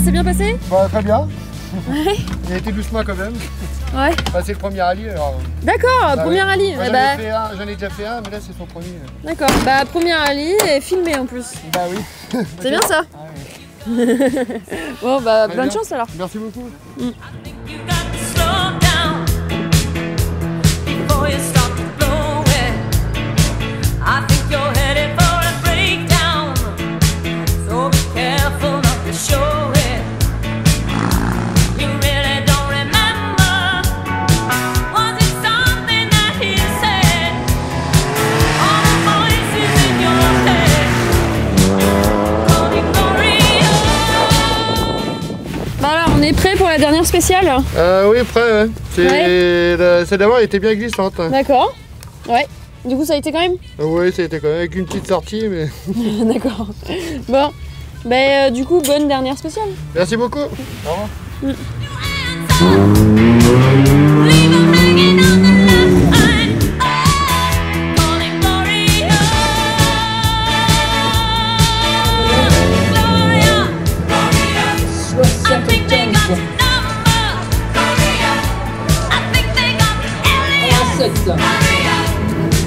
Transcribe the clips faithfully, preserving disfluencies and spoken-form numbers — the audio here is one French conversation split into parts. ça s'est bien passé? Bah, très bien. Ouais. Il a été doucement quand même. Ouais. Bah, c'est le premier rallye alors. D'accord, bah, premier rallye. Bah, bah... J'en ai déjà fait un, mais là c'est son premier. D'accord, bah premier rallye et filmé en plus. Bah oui. C'est okay. Bien ça. Ah, oui. Bon bah, bah bonne bien. Chance alors. Merci beaucoup. Mm. On est prêt pour la dernière spéciale? euh, Oui, prêt, ouais. Ouais. Celle d'avant était bien glissante. D'accord. Ouais. Du coup, ça a été quand même? Oui, ça a été quand même, avec une petite sortie, mais... D'accord. Bon, bah, euh, du coup, bonne dernière spéciale. Merci beaucoup. Au revoir. Mm.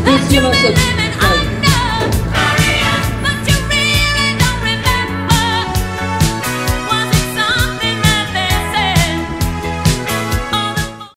That's your